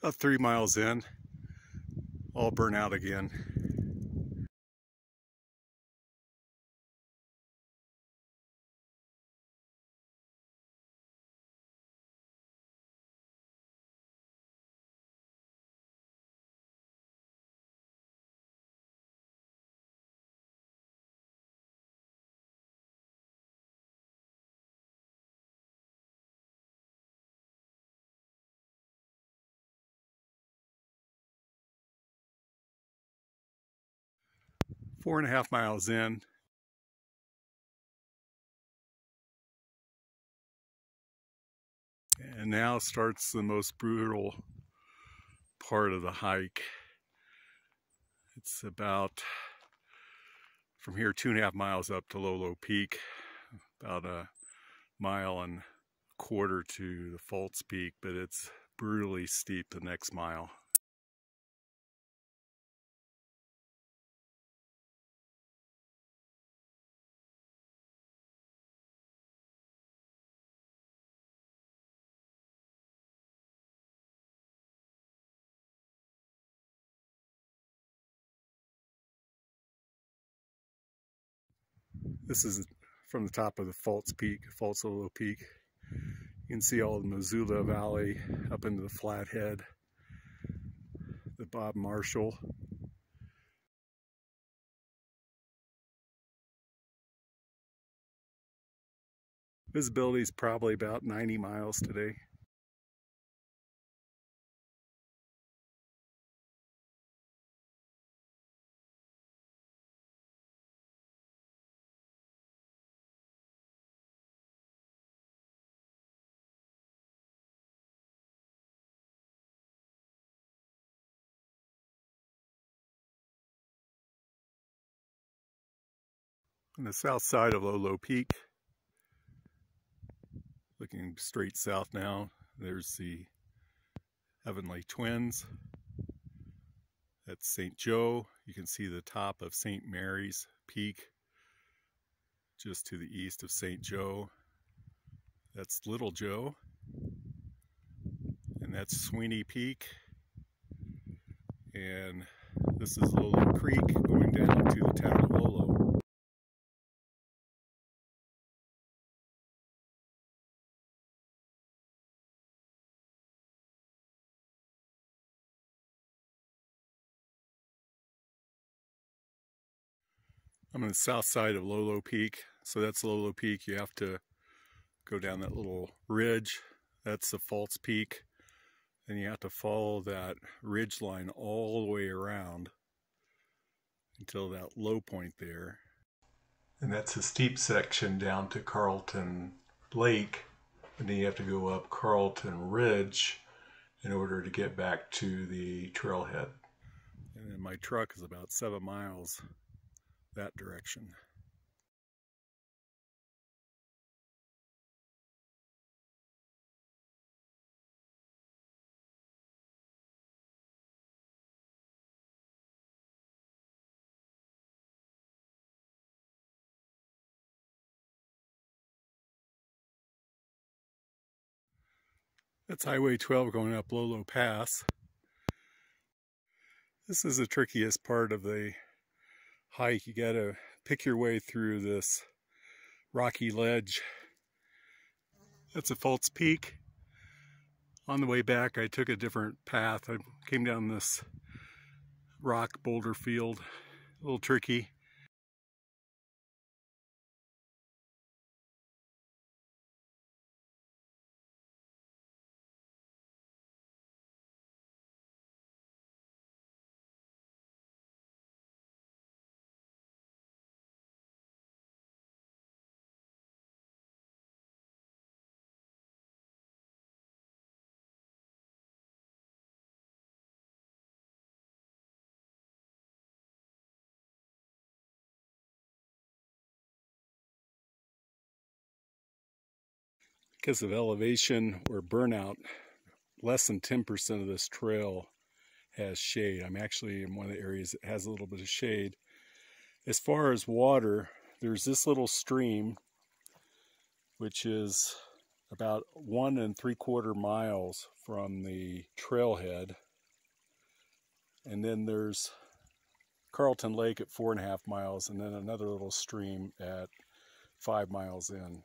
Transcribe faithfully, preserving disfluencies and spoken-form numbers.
About three miles in, all burnt out again. Four and a half miles in. And now starts the most brutal part of the hike. It's about, from here, two and a half miles up to Lolo Peak, about a mile and a quarter to the Falls Peak, but it's brutally steep the next mile. This is from the top of the Falls Peak, Falls Lolo Peak. You can see all the Missoula Valley up into the Flathead, the Bob Marshall. Visibility is probably about ninety miles today. On the south side of Lolo Peak, looking straight south now, there's the Heavenly Twins. That's Saint Joe. You can see the top of Saint Mary's Peak just to the east of Saint Joe. That's Little Joe. And that's Sweeney Peak. And this is Lolo Creek going down to the town of Lolo. I'm on the south side of Lolo Peak, so that's Lolo Peak. You have to go down that little ridge. That's the Falls Peak. And you have to follow that ridge line all the way around until that low point there. And that's a steep section down to Carlton Lake. And then you have to go up Carlton Ridge in order to get back to the trailhead. And then my truck is about seven miles that direction. That's Highway twelve going up Lolo Pass. This is the trickiest part of the hike. You got to pick your way through this rocky ledge. That's a Falls Peak. On the way back, I took a different path. I came down this rock boulder field. A little tricky. Because of elevation or burnout, less than ten percent of this trail has shade. I'm actually in one of the areas that has a little bit of shade. As far as water, there's this little stream, which is about one and three quarter miles from the trailhead. And then there's Carlton Lake at four and a half miles, and then another little stream at five miles in.